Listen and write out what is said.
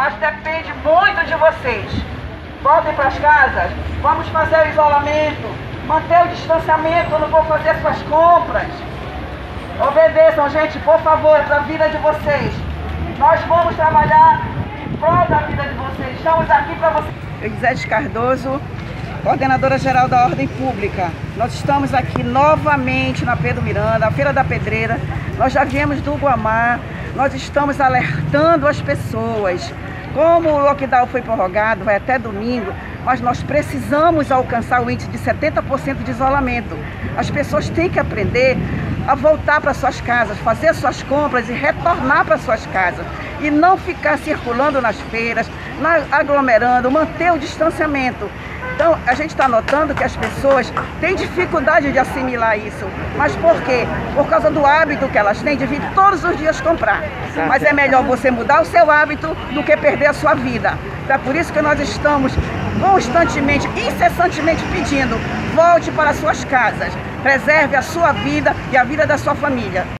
mas depende muito de vocês. Voltem para as casas, vamos fazer o isolamento, manter o distanciamento, eu não vou fazer suas compras. Obedeçam, gente, por favor, para a vida de vocês. Nós vamos trabalhar em prol da vida de vocês. Estamos aqui para vocês. Eu, Zé de Cardoso, coordenadora-geral da Ordem Pública. Nós estamos aqui novamente na Pedro Miranda, a Feira da Pedreira. Nós já viemos do Guamá, nós estamos alertando as pessoas. Como o lockdown foi prorrogado, vai até domingo, mas nós precisamos alcançar o índice de 70% de isolamento. As pessoas têm que aprender a voltar para suas casas, fazer suas compras e retornar para suas casas. E não ficar circulando nas feiras, aglomerando, manter o distanciamento. Então, a gente está notando que as pessoas têm dificuldade de assimilar isso. Mas por quê? Por causa do hábito que elas têm de vir todos os dias comprar. Mas é melhor você mudar o seu hábito do que perder a sua vida. Então, é por isso que nós estamos constantemente, incessantemente pedindo: volte para suas casas, preserve a sua vida e a vida da sua família.